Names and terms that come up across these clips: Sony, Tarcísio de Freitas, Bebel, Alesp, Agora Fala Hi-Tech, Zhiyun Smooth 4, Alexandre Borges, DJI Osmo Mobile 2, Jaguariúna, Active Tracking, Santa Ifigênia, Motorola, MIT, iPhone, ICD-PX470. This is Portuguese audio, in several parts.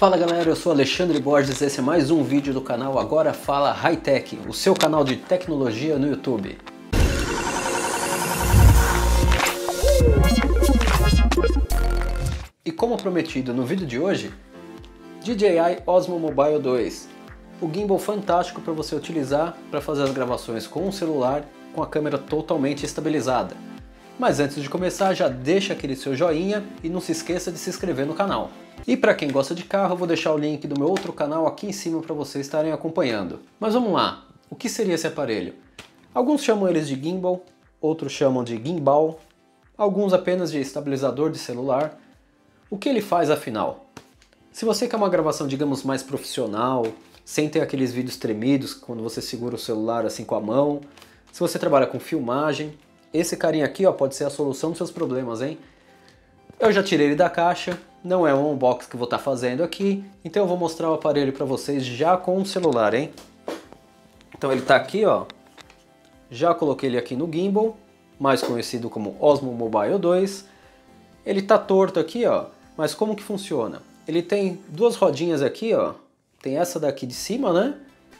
Fala galera, eu sou Alexandre Borges e esse é mais um vídeo do canal Agora Fala Hi-Tech, o seu canal de tecnologia no YouTube. E como prometido no vídeo de hoje, DJI Osmo Mobile 2, o gimbal fantástico para você utilizar para fazer as gravações com o celular com a câmera totalmente estabilizada. Mas antes de começar, já deixa aquele seu joinha e não se esqueça de se inscrever no canal. E para quem gosta de carro, eu vou deixar o link do meu outro canal aqui em cima para vocês estarem acompanhando. Mas vamos lá, o que seria esse aparelho? Alguns chamam eles de gimbal, outros chamam de gimbal, alguns apenas de estabilizador de celular. O que ele faz afinal? Se você quer uma gravação, digamos, mais profissional, sem ter aqueles vídeos tremidos quando você segura o celular assim com a mão, se você trabalha com filmagem, esse carinha aqui ó, pode ser a solução dos seus problemas, hein? Eu já tirei ele da caixa, não é um unboxing que eu vou estar fazendo aqui, então eu vou mostrar o aparelho para vocês já com o celular, hein? Então ele está aqui, ó. Já coloquei ele aqui no gimbal, mais conhecido como Osmo Mobile 2. Ele está torto aqui, ó, mas como que funciona? Ele tem duas rodinhas aqui, ó. Tem essa daqui de cima, né?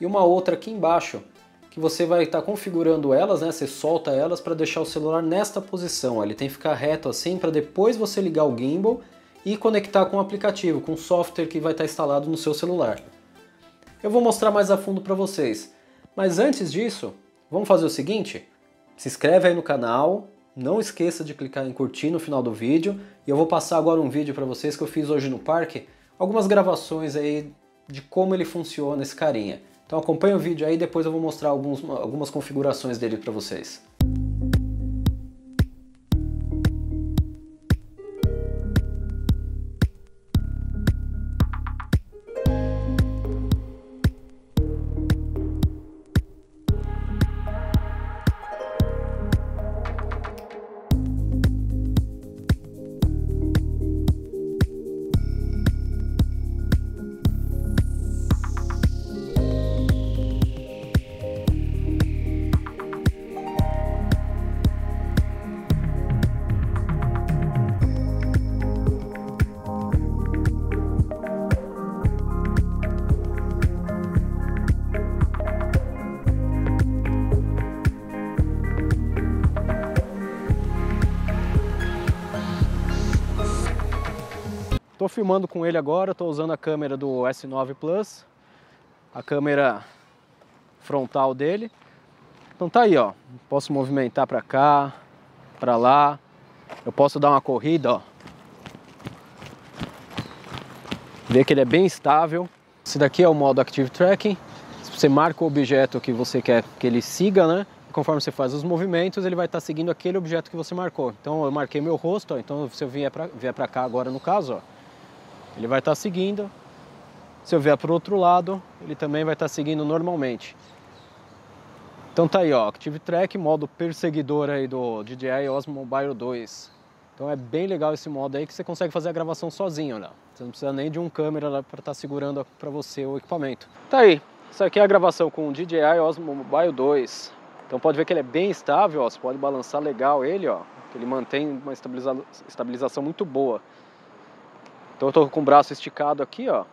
E uma outra aqui embaixo, que você vai estar configurando elas, né? Você solta elas para deixar o celular nesta posição. Ele tem que ficar reto assim para depois você ligar o gimbal e conectar com o aplicativo, com o software que vai estar instalado no seu celular. Eu vou mostrar mais a fundo para vocês. Mas antes disso, vamos fazer o seguinte. Se inscreve aí no canal, não esqueça de clicar em curtir no final do vídeo. E eu vou passar agora um vídeo para vocês que eu fiz hoje no parque. Algumas gravações aí de como ele funciona, esse carinha. Então acompanha o vídeo aí, depois eu vou mostrar algumas configurações dele para vocês. Estou filmando com ele agora, estou usando a câmera do S9 Plus, a câmera frontal dele. Então tá aí, ó. Posso movimentar para cá, para lá. Eu posso dar uma corrida, ó. Vê que ele é bem estável. Esse daqui é o modo Active Tracking. Você marca o objeto que você quer que ele siga, né? E conforme você faz os movimentos, ele vai estar seguindo aquele objeto que você marcou. Então eu marquei meu rosto, ó. Então se eu vier para cá agora no caso, ó, ele vai estar seguindo. Se eu vier para o outro lado, ele também vai estar seguindo normalmente. Então tá aí, ó, Active Track, modo perseguidor aí do DJI Osmo Mobile 2. Então é bem legal esse modo aí que você consegue fazer a gravação sozinho, né? Você não precisa nem de um câmera lá para estar segurando para você o equipamento. Tá aí, isso aqui é a gravação com o DJI Osmo Mobile 2. Então pode ver que ele é bem estável, ó, você pode balançar legal ele, ó, que ele mantém uma estabilização muito boa. Então eu estou com o braço esticado aqui, ó.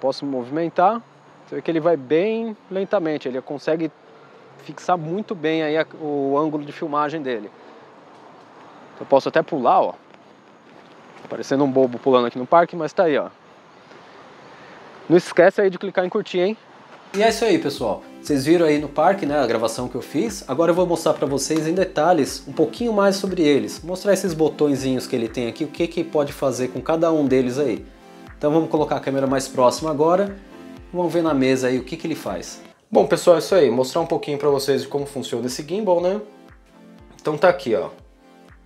Posso me movimentar. Você vê que ele vai bem lentamente, ele consegue fixar muito bem aí o ângulo de filmagem dele. Eu posso até pular, ó. Parecendo um bobo pulando aqui no parque, mas tá aí, ó. Não esquece aí de clicar em curtir, hein? E é isso aí, pessoal. Vocês viram aí no parque, né, a gravação que eu fiz. Agora eu vou mostrar para vocês em detalhes um pouquinho mais sobre eles. Mostrar esses botõezinhos que ele tem aqui, o que que pode fazer com cada um deles aí. Então vamos colocar a câmera mais próxima agora. Vamos ver na mesa aí o que que ele faz. Bom, pessoal, é isso aí. Mostrar um pouquinho para vocês de como funciona esse gimbal, né? Então tá aqui, ó.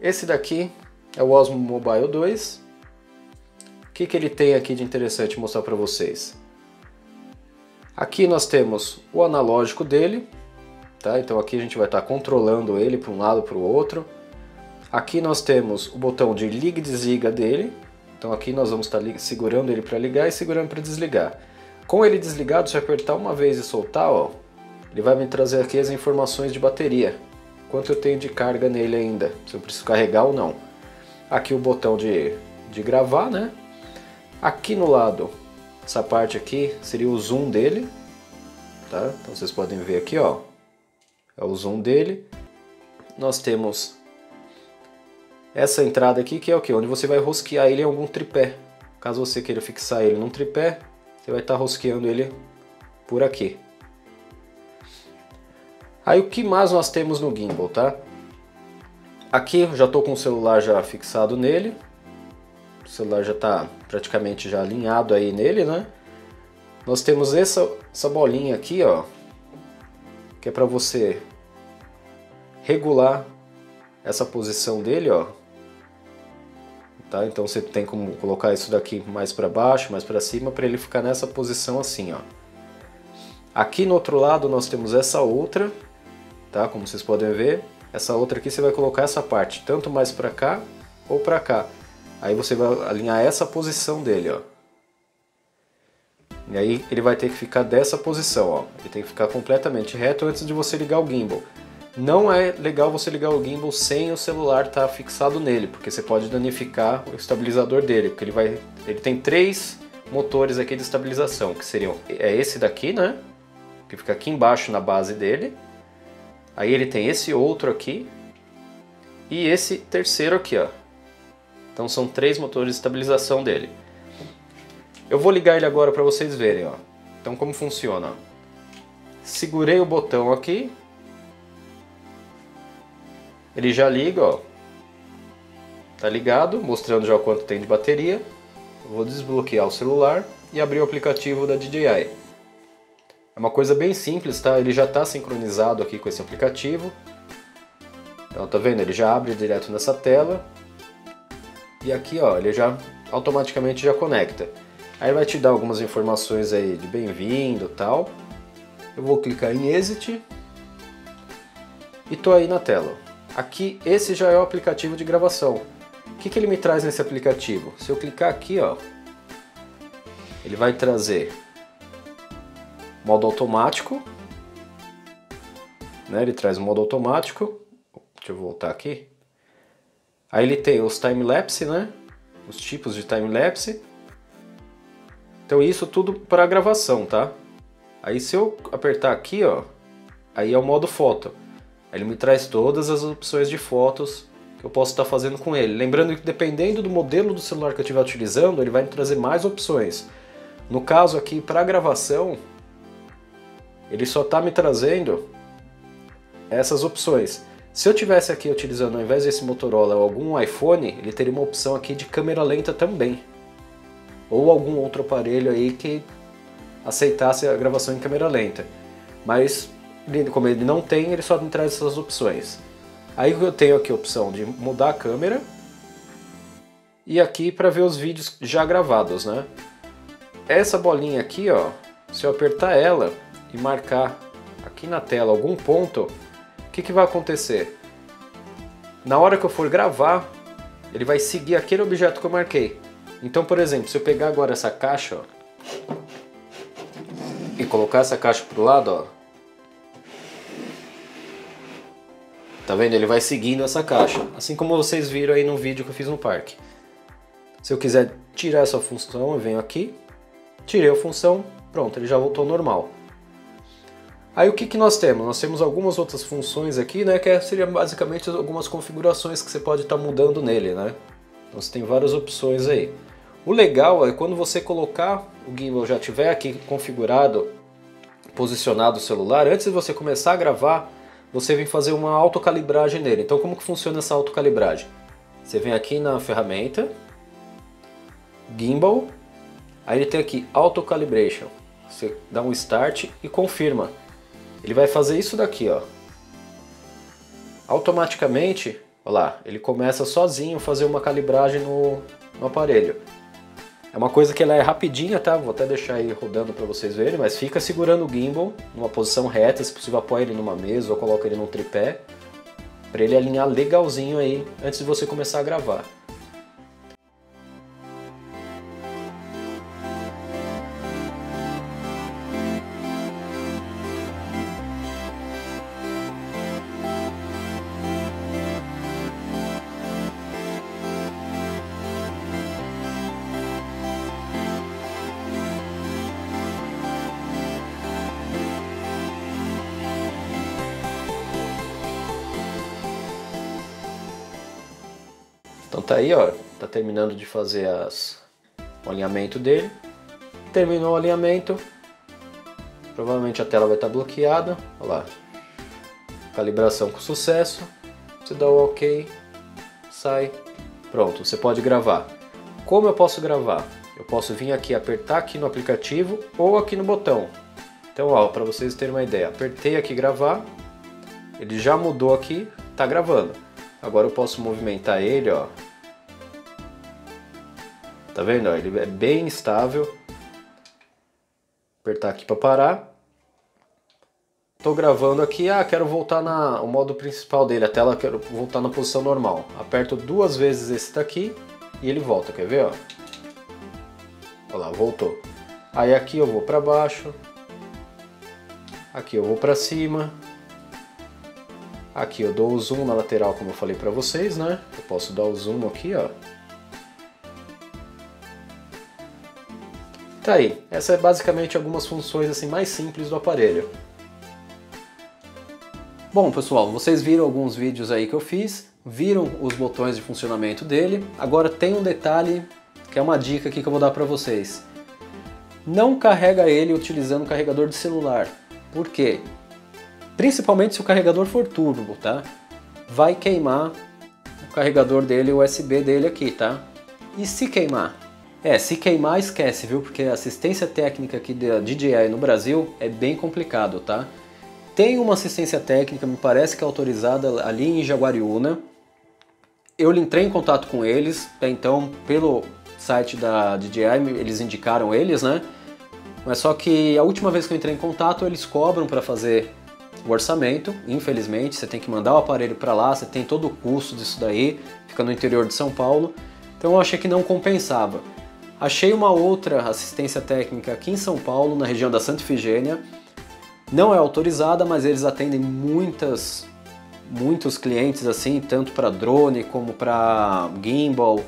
Esse daqui é o Osmo Mobile 2. O que que ele tem aqui de interessante mostrar para vocês? Aqui nós temos o analógico dele, tá? Então aqui a gente vai estar controlando ele para um lado, para o outro. Aqui nós temos o botão de liga e desliga dele. Então aqui nós vamos estar segurando ele para ligar e segurando para desligar. Com ele desligado, se eu apertar uma vez e soltar, ó, ele vai me trazer aqui as informações de bateria. Quanto eu tenho de carga nele ainda, se eu preciso carregar ou não. Aqui o botão de gravar, né? Aqui no lado, essa parte aqui seria o zoom dele, tá? Então vocês podem ver aqui, ó, é o zoom dele. Nós temos essa entrada aqui, que é o que? Onde você vai rosquear ele em algum tripé. Caso você queira fixar ele num tripé, você vai estar rosqueando ele por aqui. Aí o que mais nós temos no gimbal, tá? Aqui eu já estou com o celular já fixado nele. O celular já está praticamente já alinhado aí nele, né? Nós temos essa bolinha aqui, ó, que é para você regular essa posição dele, ó. Tá? Então você tem como colocar isso daqui mais para baixo, mais para cima, para ele ficar nessa posição assim, ó. Aqui no outro lado nós temos essa outra, tá? Como vocês podem ver, essa outra aqui você vai colocar essa parte tanto mais para cá ou para cá. Aí você vai alinhar essa posição dele, ó. E aí ele vai ter que ficar dessa posição, ó. Ele tem que ficar completamente reto antes de você ligar o gimbal. Não é legal você ligar o gimbal sem o celular estar fixado nele, porque você pode danificar o estabilizador dele, porque ele tem 3 motores aqui de estabilização, que seriam esse daqui, né, que fica aqui embaixo na base dele. Aí ele tem esse outro aqui e esse terceiro aqui, ó. Então são 3 motores de estabilização dele. Eu vou ligar ele agora para vocês verem, ó. Então como funciona? Segurei o botão aqui. Ele já liga, ó. Tá ligado, mostrando já o quanto tem de bateria. Eu vou desbloquear o celular e abrir o aplicativo da DJI. É uma coisa bem simples, tá? Ele já tá sincronizado aqui com esse aplicativo. Então tá vendo? Ele já abre direto nessa tela. E aqui, ó, ele já automaticamente já conecta. Aí vai te dar algumas informações aí de bem-vindo e tal. Eu vou clicar em Exit. E tô aí na tela. Aqui, esse já é o aplicativo de gravação. O que ele me traz nesse aplicativo? Se eu clicar aqui, ó, ele vai trazer modo automático, né? Ele traz o modo automático. Deixa eu voltar aqui. Aí ele tem os time-lapse, né? Os tipos de time-lapse. Então isso tudo para gravação, tá? Aí se eu apertar aqui, ó, aí é o modo foto. Ele me traz todas as opções de fotos que eu posso estar fazendo com ele. Lembrando que dependendo do modelo do celular que eu estiver utilizando, ele vai me trazer mais opções. No caso aqui, para gravação, ele só está me trazendo essas opções. Se eu tivesse aqui utilizando, ao invés desse Motorola, algum iPhone, ele teria uma opção aqui de câmera lenta também. Ou algum outro aparelho aí que aceitasse a gravação em câmera lenta. Mas como ele não tem, ele só me traz essas opções. Aí eu tenho aqui a opção de mudar a câmera. E aqui para ver os vídeos já gravados, né? Essa bolinha aqui, ó, se eu apertar ela e marcar aqui na tela algum ponto, o que vai acontecer? Na hora que eu for gravar, ele vai seguir aquele objeto que eu marquei. Então, por exemplo, se eu pegar agora essa caixa, ó, e colocar essa caixa pro lado, ó, tá vendo? Ele vai seguindo essa caixa, assim como vocês viram aí no vídeo que eu fiz no parque. Se eu quiser tirar essa função, eu venho aqui, tirei a função, pronto, ele já voltou ao normal. Aí o que nós temos? Nós temos algumas outras funções aqui, né, que seria basicamente algumas configurações que você pode estar mudando nele, né? Então você tem várias opções aí. O legal é quando você colocar o gimbal, já tiver aqui configurado, posicionado o celular, antes de você começar a gravar, você vem fazer uma autocalibragem nele. Então como que funciona essa autocalibragem? Você vem aqui na ferramenta, gimbal, aí ele tem aqui autocalibration. Você dá um start e confirma. Ele vai fazer isso daqui, ó. Automaticamente, olha lá, ele começa sozinho a fazer uma calibragem no aparelho. É uma coisa que ela é rapidinha, tá? Vou até deixar aí rodando para vocês verem, mas fica segurando o gimbal numa posição reta, se possível apoia ele numa mesa ou coloca ele num tripé, para ele alinhar legalzinho aí antes de você começar a gravar. Então tá aí, ó, tá terminando de fazer o alinhamento dele. Terminou o alinhamento, provavelmente a tela vai estar bloqueada. Olha lá, calibração com sucesso, você dá o OK, sai, pronto, você pode gravar. Como eu posso gravar? Eu posso vir aqui, apertar aqui no aplicativo ou aqui no botão. Então, ó, para vocês terem uma ideia, apertei aqui gravar, ele já mudou aqui, tá gravando. Agora eu posso movimentar ele, ó. Tá vendo? Ele é bem estável. Apertar aqui para parar. Tô gravando aqui, quero voltar no modo principal dele, a tela, quero voltar na posição normal. Aperto duas vezes esse daqui e ele volta, quer ver, ó? Olha lá, voltou. Aí aqui eu vou para baixo. Aqui eu vou para cima. Aqui eu dou o zoom na lateral, como eu falei para vocês, né? Eu posso dar o zoom aqui, ó. Tá aí, essa é basicamente algumas funções assim mais simples do aparelho. Bom pessoal, vocês viram alguns vídeos aí que eu fiz, viram os botões de funcionamento dele. Agora tem um detalhe que é uma dica aqui que eu vou dar para vocês. Não carrega ele utilizando o carregador de celular. Por quê? Principalmente se o carregador for turbo, tá? Vai queimar o carregador dele, o USB dele aqui, tá? E se queimar? Se queimar esquece, viu? Porque a assistência técnica aqui da DJI no Brasil é bem complicado, tá? Tem uma assistência técnica, me parece que é autorizada ali em Jaguariúna. Eu entrei em contato com eles, então pelo site da DJI eles indicaram eles, né? Mas só que a última vez que eu entrei em contato eles cobram para fazer o orçamento, infelizmente. Você tem que mandar o aparelho para lá, você tem todo o custo disso daí, fica no interior de São Paulo. Então eu achei que não compensava. Achei uma outra assistência técnica aqui em São Paulo, na região da Santa Ifigênia. Não é autorizada, mas eles atendem muitos clientes assim, tanto para drone como para gimbal.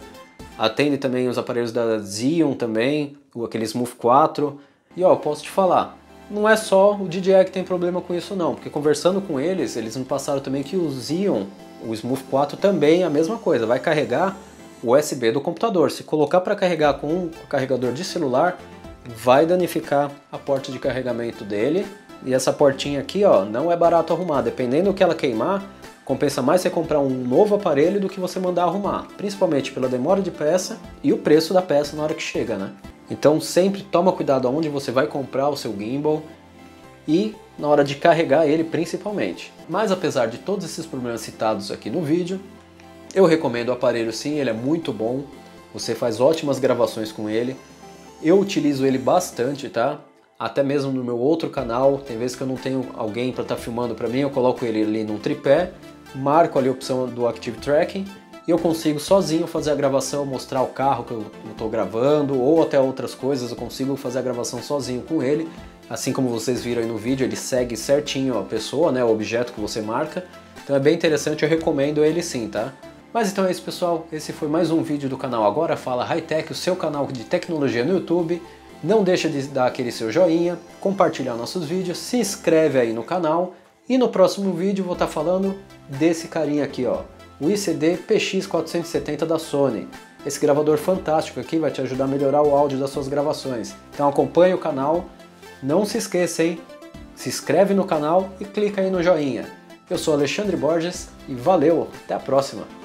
Atende também os aparelhos da Zhiyun também, aquele Smooth 4. E ó, eu posso te falar, não é só o DJI que tem problema com isso não, porque conversando com eles, eles me passaram também que o Zhiyun, o Smooth 4 também é a mesma coisa, vai carregar USB do computador. Se colocar para carregar com um carregador de celular, vai danificar a porta de carregamento dele. E essa portinha aqui, ó, não é barato arrumar. Dependendo do que ela queimar, compensa mais você comprar um novo aparelho do que você mandar arrumar, principalmente pela demora de peça e o preço da peça na hora que chega, né? Então sempre toma cuidado aonde você vai comprar o seu gimbal e na hora de carregar ele principalmente. Mas apesar de todos esses problemas citados aqui no vídeo, eu recomendo o aparelho sim, ele é muito bom, você faz ótimas gravações com ele. Eu utilizo ele bastante, tá? Até mesmo no meu outro canal, tem vezes que eu não tenho alguém para estar filmando para mim, eu coloco ele ali num tripé, marco ali a opção do Active Tracking e eu consigo sozinho fazer a gravação, mostrar o carro que eu estou gravando ou até outras coisas, eu consigo fazer a gravação sozinho com ele. Assim como vocês viram aí no vídeo, ele segue certinho a pessoa, né, o objeto que você marca. Então é bem interessante, eu recomendo ele sim, tá? Mas então é isso pessoal, esse foi mais um vídeo do canal Agora Fala Hi-Tech, o seu canal de tecnologia no YouTube. Não deixa de dar aquele seu joinha, compartilhar nossos vídeos, se inscreve aí no canal. E no próximo vídeo vou estar falando desse carinha aqui, ó, o ICD-PX470 da Sony. Esse gravador fantástico aqui vai te ajudar a melhorar o áudio das suas gravações. Então acompanha o canal, não se esqueça, hein? Se inscreve no canal e clica aí no joinha. Eu sou Alexandre Borges e valeu, até a próxima!